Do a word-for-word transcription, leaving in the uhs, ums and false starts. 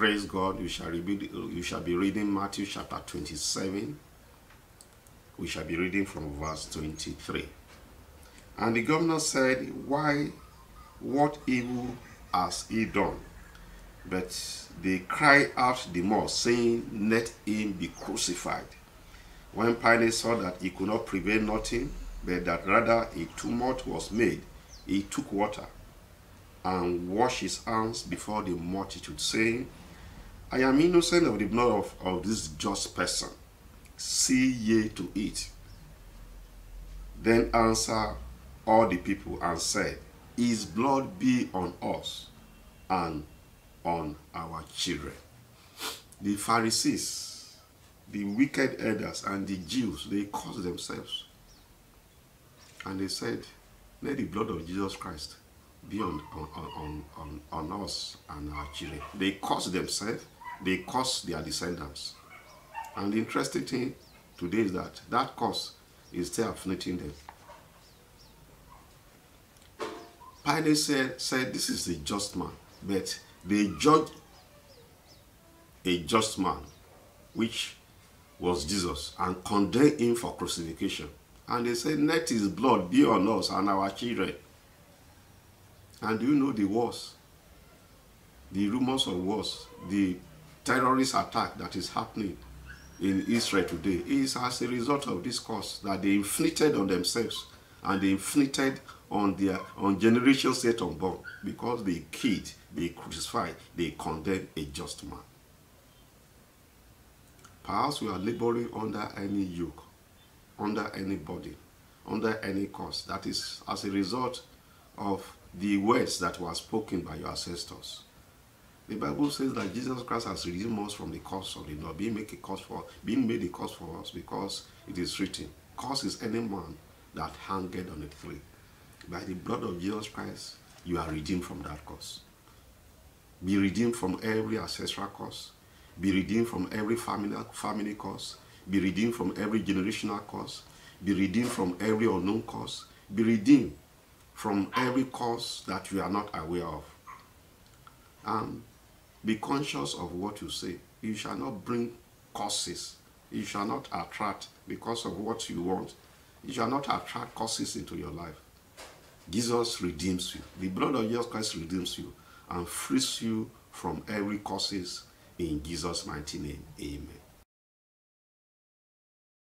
Praise God. You shall be, you shall be reading Matthew chapter twenty-seven. We shall be reading from verse twenty-three. And the governor said, "Why, what evil has he done?" But they cried out the more, saying, "Let him be crucified." When Pilate saw that he could not prevail nothing, but that rather a tumult was made, he took water and washed his hands before the multitude, saying, "I am innocent of the blood of, of this just person. See ye to it." Then answered all the people and said, "His blood be on us and on our children." The Pharisees, the wicked elders, and the Jews, they cursed themselves. And they said, "Let the blood of Jesus Christ be on, on, on, on, on us and our children." They cursed themselves, they cursed their descendants. And the interesting thing today is that that curse is still afflicting them. Pilate said, said, "This is a just man," but they judged a just man, which was Jesus, and condemned him for crucifixion. And they said, "Let his blood be on us and our children." And do you know the wars, the rumors of wars, the terrorist attack that is happening in Israel today is as a result of this curse that they inflicted on themselves, and they inflicted on their on generations yet unborn, because they killed, they crucified, they condemned a just man. Perhaps we are laboring under any yoke, under any body, under any curse that is as a result of the words that were spoken by your ancestors. The Bible says that Jesus Christ has redeemed us from the curse of the law, being made a curse for, being made a curse for us, because it is written, "Curse is any man that hangeth on a tree." By the blood of Jesus Christ, you are redeemed from that curse. Be redeemed from every ancestral curse. Be redeemed from every family, family curse. Be redeemed from every generational curse. Be redeemed from every unknown curse. Be redeemed from every curse that you are not aware of. And be conscious of what you say. You shall not bring curses. You shall not attract because of what you want. You shall not attract curses into your life. Jesus redeems you. The blood of Jesus Christ redeems you and frees you from every curses in Jesus' mighty name. Amen.